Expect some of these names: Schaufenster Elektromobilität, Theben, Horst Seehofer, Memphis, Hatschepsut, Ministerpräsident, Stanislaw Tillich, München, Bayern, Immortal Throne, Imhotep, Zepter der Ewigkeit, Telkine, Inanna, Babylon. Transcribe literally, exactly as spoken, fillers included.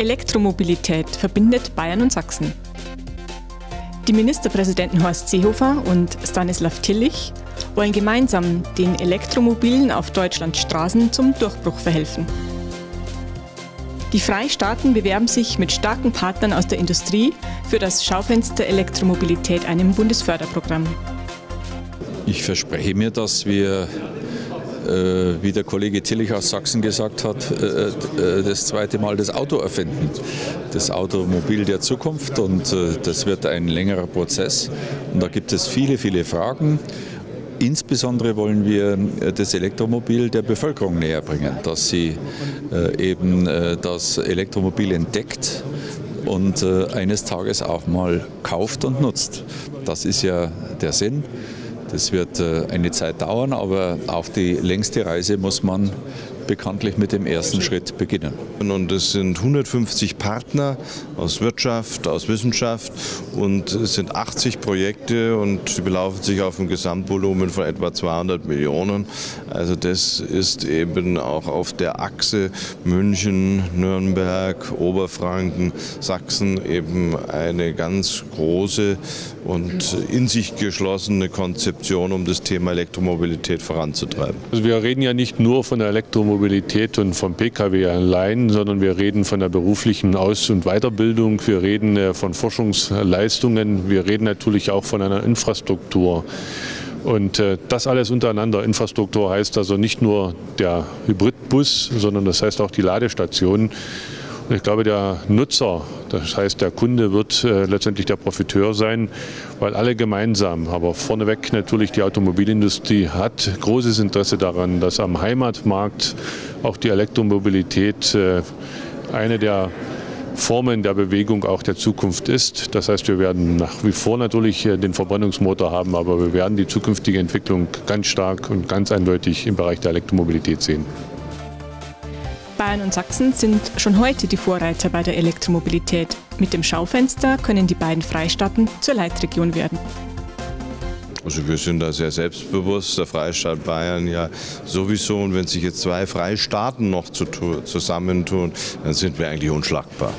Elektromobilität verbindet Bayern und Sachsen. Die Ministerpräsidenten Horst Seehofer und Stanislaw Tillich wollen gemeinsam den Elektromobilen auf Deutschlands Straßen zum Durchbruch verhelfen. Die Freistaaten bewerben sich mit starken Partnern aus der Industrie für das Schaufenster Elektromobilität, einem Bundesförderprogramm. Ich verspreche mir, dass wir, äh, wie der Kollege Tillich aus Sachsen gesagt hat, äh, das zweite Mal das Auto erfinden. Das Automobil der Zukunft, und äh, das wird ein längerer Prozess. Und da gibt es viele, viele Fragen. Insbesondere wollen wir das Elektromobil der Bevölkerung näher bringen, dass sie äh, eben äh, das Elektromobil entdeckt und äh, eines Tages auch mal kauft und nutzt. Das ist ja der Sinn. Das wird eine Zeit dauern, aber auch die längste Reise muss man bekanntlich mit dem ersten Schritt beginnen. Und es sind hundertfünfzig Partner aus Wirtschaft, aus Wissenschaft, und es sind achtzig Projekte, und sie belaufen sich auf ein Gesamtvolumen von etwa zweihundert Millionen. Also das ist eben auch auf der Achse München, Nürnberg, Oberfranken, Sachsen eben eine ganz große und in sich geschlossene Konzeption, um das Thema Elektromobilität voranzutreiben. Also wir reden ja nicht nur von der Elektromobilität und vom Pkw allein, sondern wir reden von der beruflichen Aus- und Weiterbildung, wir reden von Forschungsleistungen, wir reden natürlich auch von einer Infrastruktur. Und das alles untereinander. Infrastruktur heißt also nicht nur der Hybridbus, sondern das heißt auch die Ladestationen. Ich glaube, der Nutzer, das heißt der Kunde, wird äh, letztendlich der Profiteur sein, weil alle gemeinsam, aber vorneweg natürlich die Automobilindustrie, hat großes Interesse daran, dass am Heimatmarkt auch die Elektromobilität äh, eine der Formen der Bewegung auch der Zukunft ist. Das heißt, wir werden nach wie vor natürlich äh, den Verbrennungsmotor haben, aber wir werden die zukünftige Entwicklung ganz stark und ganz eindeutig im Bereich der Elektromobilität sehen. Bayern und Sachsen sind schon heute die Vorreiter bei der Elektromobilität. Mit dem Schaufenster können die beiden Freistaaten zur Leitregion werden. Also wir sind da sehr selbstbewusst, der Freistaat Bayern ja sowieso. Und wenn sich jetzt zwei Freistaaten noch zusammentun, dann sind wir eigentlich unschlagbar.